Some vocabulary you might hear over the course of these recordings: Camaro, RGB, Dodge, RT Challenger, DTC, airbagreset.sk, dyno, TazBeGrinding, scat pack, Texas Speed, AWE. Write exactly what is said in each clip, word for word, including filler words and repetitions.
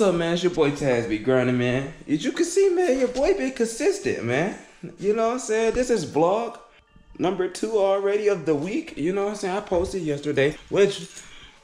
What's up, man? It's your boy Taz be grinding, man. As you can see, man, your boy been consistent, man. You know what I'm saying? This is vlog number two already of the week. You know what I'm saying? I posted yesterday, which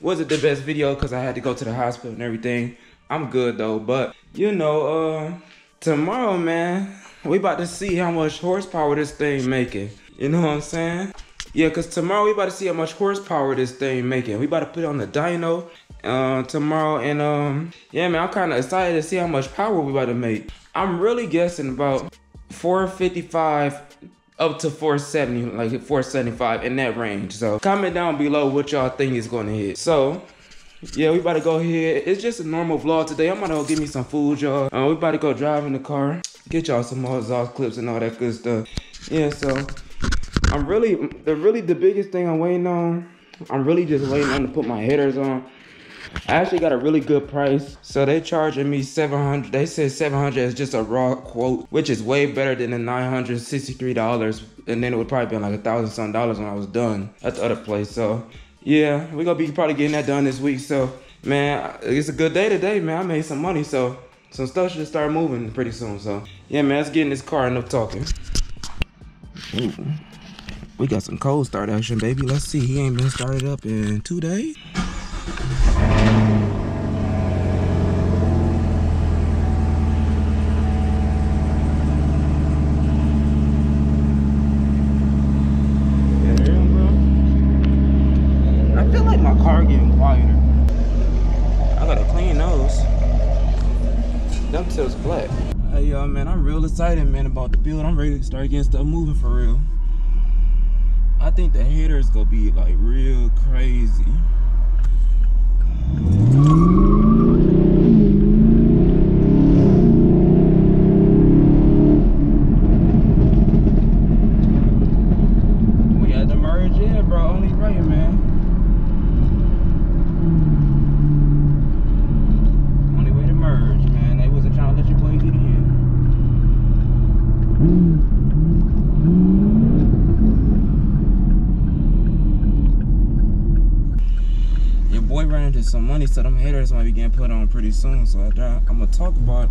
wasn't the best video because I had to go to the hospital and everything. I'm good though, but you know, uh, tomorrow, man, we about to see how much horsepower this thing making. You know what I'm saying? Yeah, because tomorrow we about to see how much horsepower this thing making. We about to put it on the dyno uh, tomorrow. And um, yeah, man, I'm kind of excited to see how much power we about to make. I'm really guessing about four fifty-five up to four seventy, like four seventy-five, in that range. So comment down below what y'all think is going to hit. So yeah, we about to go ahead. It's just a normal vlog today. I'm going to go get me some food, y'all. Uh, we about to go drive in the car. Get y'all some more exhaust clips and all that good stuff. Yeah, so I'm really, the really the biggest thing I'm waiting on, I'm really just waiting on to put my headers on. I actually got a really good price. So they charging me seven hundred dollars. They said seven hundred dollars is just a raw quote, which is way better than the nine hundred sixty-three dollars. And then it would probably be like a thousand some dollars when I was done at the other place. So yeah, we're going to be probably getting that done this week. So man, it's a good day today, man. I made some money. So some stuff should start moving pretty soon. So yeah, man, let's get in this car and no talking. Ooh. We got some cold start action, baby. Let's see. He ain't been started up in two days. I feel like my car getting quieter. I gotta clean those. Them tails flat. Hey, y'all, man. I'm real excited, man, about the build. I'm ready to start getting stuff moving for real. I think the header is gonna be like real crazy. We had to merge in, bro. Only right, man. Some money, so them haters might be getting put on pretty soon. So I, I'm gonna talk about.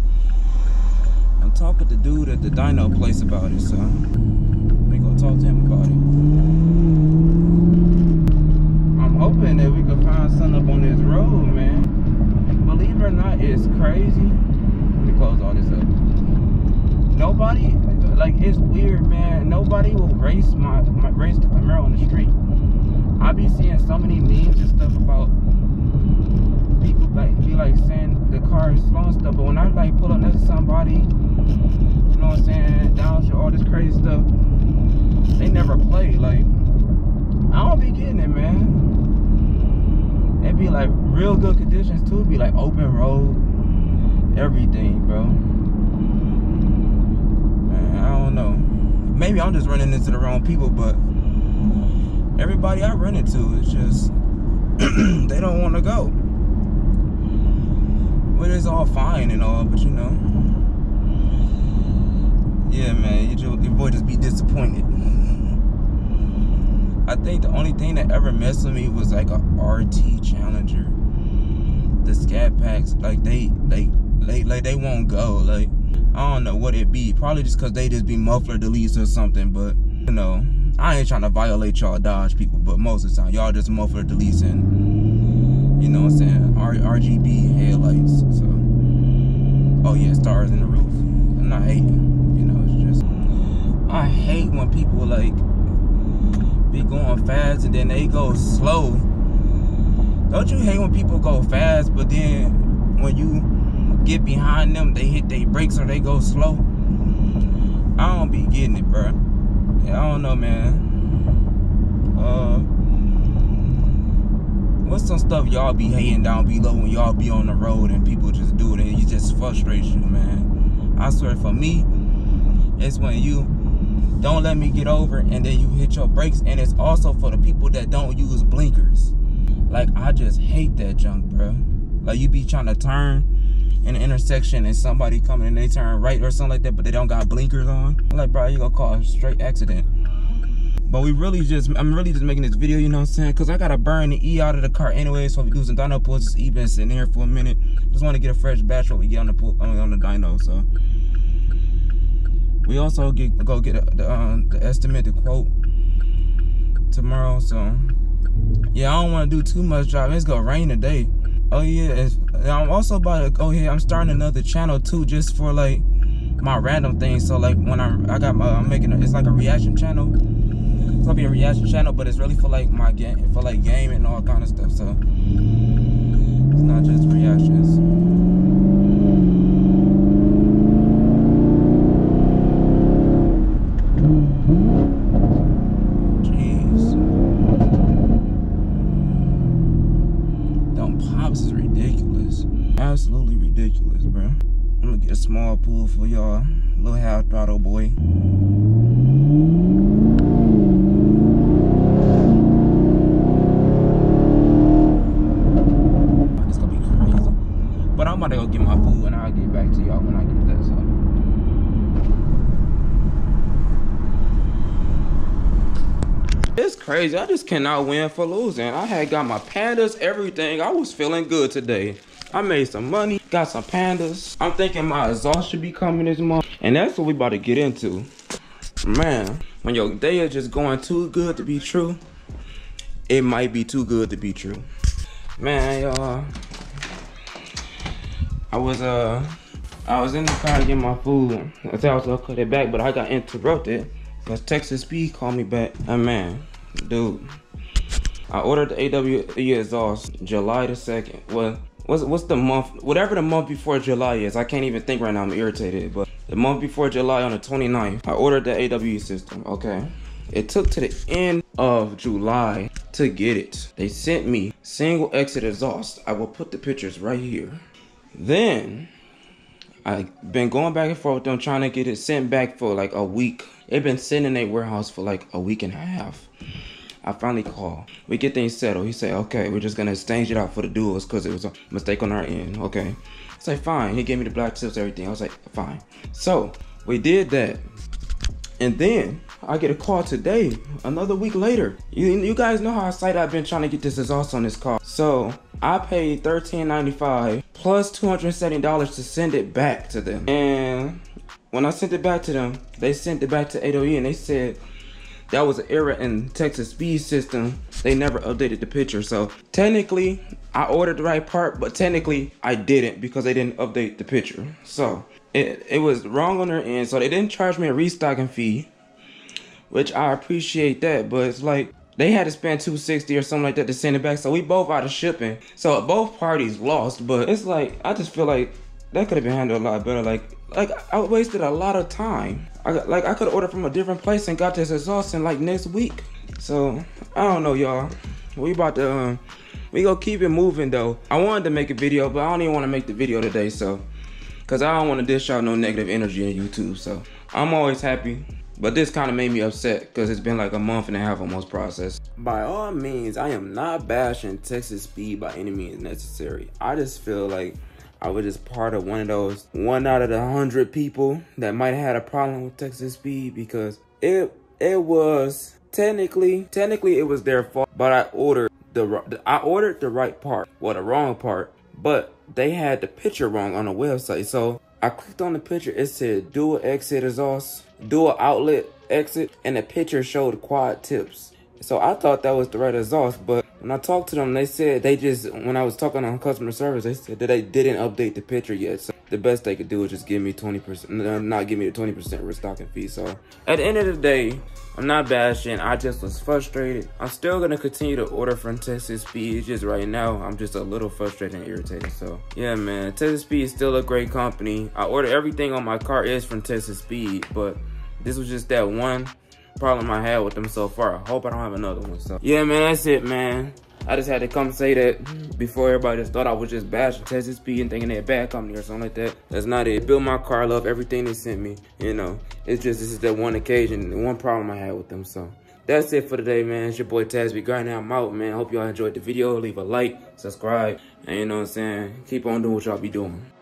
I'm talking to the dude at the dyno place about it. So we gonna talk to him about it. I'm hoping that we can find something up on this road, man. Believe it or not, it's crazy. Let me close all this up. Nobody, like it's weird, man. Nobody will race my, my race the Camaro on the street. I be seeing so many memes and stuff about. People like be like saying the car is slow and stuff, but when I like pull up next to somebody, you know what I'm saying, down all this crazy stuff, they never play. Like I don't be getting it, man. It be like real good conditions too. It'd be like open road, everything, bro. Man, I don't know. Maybe I'm just running into the wrong people, but everybody I run into is just they don't want to go. But it's all fine and all, but you know. Yeah, man, you just, your boy just be disappointed. I think the only thing that ever messed with me was like a R T Challenger. The scat packs, like they, they, they, like they won't go. Like I don't know what it be. Probably just cause they just be muffler deletes or something. But you know, I ain't trying to violate y'all Dodge people, but most of the time y'all just muffler deletes and. You know what I'm saying? R RGB headlights. So, oh yeah, stars in the roof. I'm not hating. You know, it's just I hate when people like be going fast and then they go slow. Don't you hate when people go fast, but then when you get behind them, they hit their brakes or they go slow? I don't be getting it, bro. Yeah, I don't know, man. Uh. What's some stuff y'all be hating down below when y'all be on the road and people just do it and it just frustrates you, man? I swear, for me, it's when you don't let me get over and then you hit your brakes. And it's also for the people that don't use blinkers. Like, I just hate that junk, bro. Like, you be trying to turn in an intersection and somebody coming and they turn right or something like that, but they don't got blinkers on. I'm like, bro, you gonna cause a straight accident. But we really just, I'm really just making this video, you know what I'm saying? Because I got to burn the E out of the car anyway. So we using dyno pulls. This E been sitting here for a minute. Just want to get a fresh batch what we get on the, pull, on, on the dyno, so. We also get go get a, the, um, the estimate, the quote tomorrow, so. Yeah, I don't want to do too much driving. It's going to rain today. Oh, yeah. It's, I'm also about to go here. I'm starting another channel, too, just for, like, my random things. So, like, when I'm, I got my, I'm making, a, it's like a reaction channel. It's gonna be a reaction channel, but it's really for like my game, for like game and all kind of stuff. So it's not just reactions. Jeez, them pops is ridiculous, absolutely ridiculous, bro. I'm gonna get a small pool for y'all, little half throttle boy. I'm about to go get my food and I'll get back to y'all when I get that, so. It's crazy, I just cannot win for losing. I had got my pandas, everything. I was feeling good today. I made some money, got some pandas. I'm thinking my exhaust should be coming this month. And that's what we about to get into. Man, when your day is just going too good to be true, it might be too good to be true. Man, y'all. I was uh, I was in the car getting my food. I said I was gonna cut it back, but I got interrupted because Texas Speed called me back. Oh man, dude, I ordered the A W E exhaust July the second. Well, what's what's the month? Whatever the month before July is, I can't even think right now. I'm irritated, but the month before July on the twenty-ninth, I ordered the A W E system. Okay, it took to the end of July to get it. They sent me single exit exhaust. I will put the pictures right here. Then I've been going back and forth with them trying to get it sent back for like a week. They've been sitting in their warehouse for like a week and a half. I finally called. We get things settled. He said, okay, we're just going to exchange it out for the duels because it was a mistake on our end. Okay. I said, fine. He gave me the black tips, everything. I was like, fine. So we did that. And then I get a call today, another week later. You, you guys know how excited I've been trying to get this exhaust on this car. So I paid thirteen ninety-five plus two hundred seventy dollars to send it back to them. And when I sent it back to them, they sent it back to A W E and they said that was an error in Texas Speed system. They never updated the picture. So technically I ordered the right part, but technically I didn't because they didn't update the picture. So It, it was wrong on their end, so they didn't charge me a restocking fee, which I appreciate that, but it's like they had to spend two hundred sixty dollars or something like that to send it back, so we both out of shipping. So both parties lost, but it's like, I just feel like that could have been handled a lot better. Like, like I wasted a lot of time. I, like, I could order from a different place and got this exhaust in like next week. So, I don't know, y'all. We about to, um, we gonna keep it moving, though. I wanted to make a video, but I don't even want to make the video today, so. Cause I don't want to dish out no negative energy on YouTube, so I'm always happy. But this kind of made me upset because it's been like a month and a half almost process. By all means, I am not bashing Texas Speed by any means necessary. I just feel like I was just part of one of those one out of the hundred people that might have had a problem with Texas Speed because it it was technically technically it was their fault. But I ordered the I ordered the right part, well the wrong part, but they had the picture wrong on the website. So I clicked on the picture. It said dual exit exhaust, dual outlet exit, and the picture showed quad tips. So I thought that was the right exhaust, but when I talked to them, they said they just, when I was talking on customer service, they said that they didn't update the picture yet. So the best they could do is just give me twenty percent, not give me the twenty percent restocking fee. So at the end of the day, I'm not bashing. I just was frustrated. I'm still gonna continue to order from Texas Speed. It's just right now, I'm just a little frustrated and irritated. So yeah, man, Texas Speed is still a great company. I order everything on my car is from Texas Speed, but this was just that one problem I had with them so far. I hope I don't have another one. So yeah, man, that's it, man. I just had to come say that before everybody just thought I was just bashing Texas Speed and thinking they're a bad company or something like that. That's not it. Build my car, love everything they sent me. You know, it's just this is that one occasion, one problem I had with them. So that's it for today, man. It's your boy Tazby Grinding. I'm out, man. Hope y'all enjoyed the video. Leave a like, subscribe, and you know what I'm saying? Keep on doing what y'all be doing.